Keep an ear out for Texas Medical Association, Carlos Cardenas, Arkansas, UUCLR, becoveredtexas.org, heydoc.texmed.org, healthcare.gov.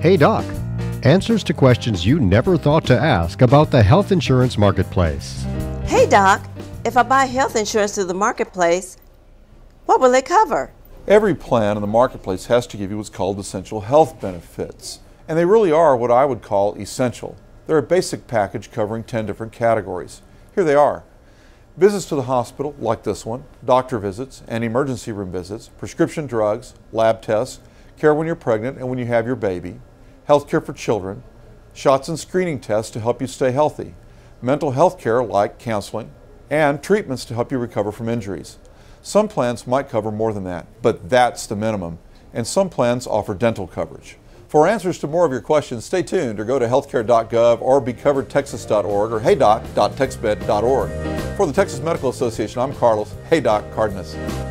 Hey Doc, answers to questions you never thought to ask about the health insurance marketplace. Hey Doc, if I buy health insurance through the marketplace, what will it cover? Every plan in the marketplace has to give you what's called essential health benefits, and they really are what I would call essential. They're a basic package covering 10 different categories. Here they are: visits to the hospital, like this one, doctor visits and emergency room visits, prescription drugs, lab tests, care when you're pregnant and when you have your baby, health care for children, shots and screening tests to help you stay healthy, mental health care like counseling, and treatments to help you recover from injuries. Some plans might cover more than that, but that's the minimum, and some plans offer dental coverage. For answers to more of your questions, stay tuned or go to healthcare.gov or becoveredtexas.org or heydoc.texmed.org. For the Texas Medical Association, I'm Carlos "Hey Doc" Cardenas.